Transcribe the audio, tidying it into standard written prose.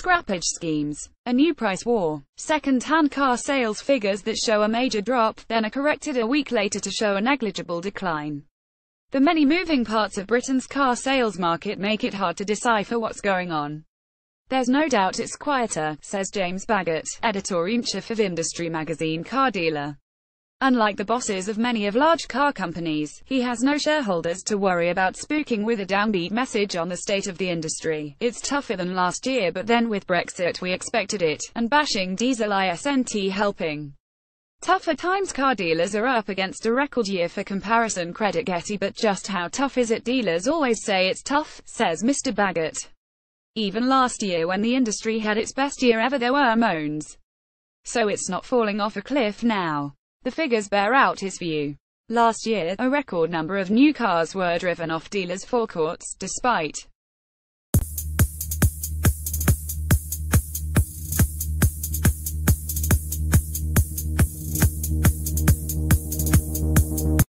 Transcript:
scrappage schemes, a new price war, second-hand car sales figures that show a major drop, then are corrected a week later to show a negligible decline. The many moving parts of Britain's car sales market make it hard to decipher what's going on. "There's no doubt it's quieter," says James Baggett, editor-in-chief of industry magazine Car Dealer. Unlike the bosses of many of large car companies, he has no shareholders to worry about spooking with a downbeat message on the state of the industry. "It's tougher than last year, but then with Brexit we expected it," and bashing diesel isn't helping. Tougher times. Car dealers are up against a record year for comparison credit Getty, but just how tough is it? "Dealers always say it's tough," says Mr. Baggett. "Even last year when the industry had its best year ever there were moans. So it's not falling off a cliff now." The figures bear out his view. Last year, a record number of new cars were driven off dealers' forecourts, despite